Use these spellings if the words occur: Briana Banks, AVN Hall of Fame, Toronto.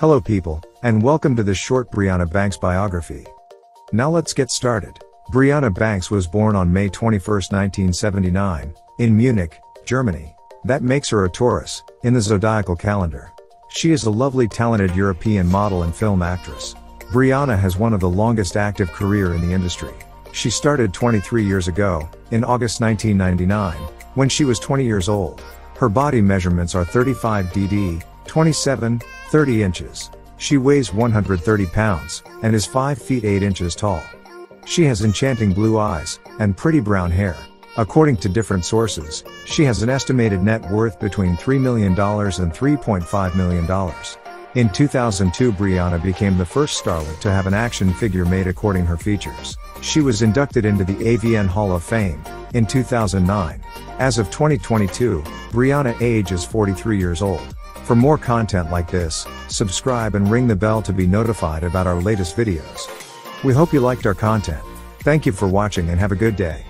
Hello people, and welcome to this short Briana Banks biography. Now let's get started. Briana Banks was born on May 21, 1979, in Munich, Germany. That makes her a Taurus, in the zodiacal calendar. She is a lovely, talented European model and film actress. Briana has one of the longest active career in the industry. She started 23 years ago, in August 1999, when she was 20 years old. Her body measurements are 35 DD, 27.30 inches. She weighs 130 pounds, and is 5 feet 8 inches tall. She has enchanting blue eyes, and pretty brown hair. According to different sources, she has an estimated net worth between $3 million and $3.5 million. In 2002, Briana became the first starlet to have an action figure made according her features. She was inducted into the AVN Hall of Fame, in 2009. As of 2022, Briana age is 43 years old. For more content like this, subscribe and ring the bell to be notified about our latest videos. We hope you liked our content. Thank you for watching and have a good day.